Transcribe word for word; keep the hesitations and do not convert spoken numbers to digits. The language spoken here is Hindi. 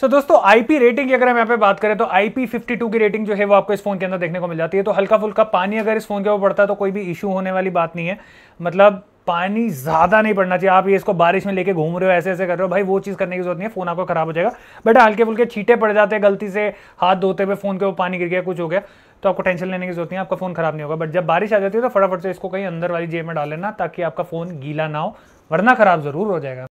सो so, दोस्तों आईपी रेटिंग की अगर हम यहाँ पे बात करें तो आईपी बावन की रेटिंग जो है वो आपको इस फोन के अंदर देखने को मिल जाती है। तो हल्का फुल्का पानी अगर इस फोन के ऊपर पड़ता है तो कोई भी इशू होने वाली बात नहीं है। मतलब पानी ज़्यादा नहीं पड़ना चाहिए। आप ये इसको बारिश में लेके घूम रहे हो, ऐसे ऐसे कर रहे हो, भाई वो चीज़ करने की जरूरत नहीं है, फ़ोन आपको खराब हो जाएगा। बट हल्के फुल्के छींटे पड़ जाते हैं, गलती से हाथ धोते हुए फ़ोन के ऊपर पानी गिर गया, कुछ हो गया, तो आपको टेंशन लेने की जरूरत नहीं है, आपका फ़ोन खराब नहीं होगा। बट जब बारिश आ जाती है तो फटाफट से इसको कहीं अंदर वाली जेब में डाल लेना ताकि आपका फ़ोन गीला ना हो, वरना ख़राब ज़रूर हो जाएगा।